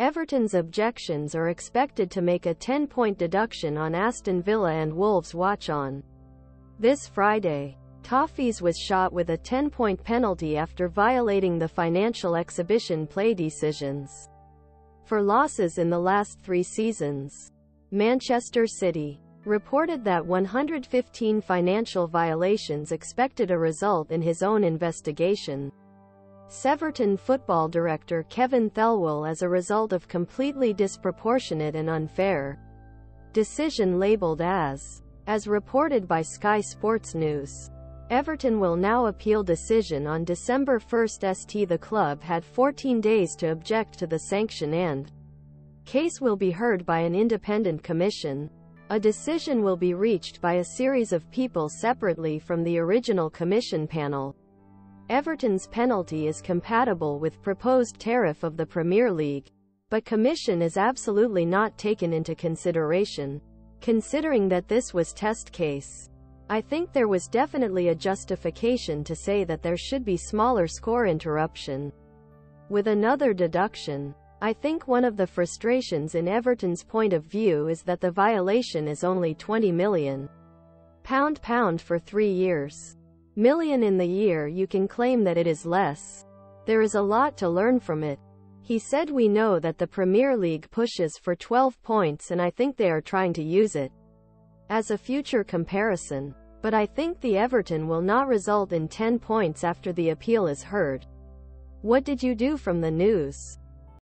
Everton's objections are expected to make a 10-point deduction on Aston Villa and Wolves' watch-on. This Friday, Toffees was shot with a 10-point penalty after violating the financial exhibition play decisions for losses in the last three seasons. Manchester City reported that 115 financial violations expected a result in his own investigation. Everton football director Kevin Thelwell, as a result of completely disproportionate and unfair decision labelled as reported by Sky Sports News. Everton will now appeal decision on December 1st. The club had 14 days to object to the sanction and case will be heard by an independent commission. A decision will be reached by a series of people separately from the original commission panel. Everton's penalty is compatible with proposed tariff of the Premier League, but commission is absolutely not taken into consideration. Considering that this was test case, I think there was definitely a justification to say that there should be smaller score interruption. With another deduction, I think one of the frustrations in Everton's point of view is that the violation is only £20 million for 3 years. Million in the year you can claim that it is less. There is a lot to learn from it. He said, we know that the Premier League pushes for 12 points and I think they are trying to use it as a future comparison. But I think the Everton will not result in 10 points after the appeal is heard. What did you do from the news?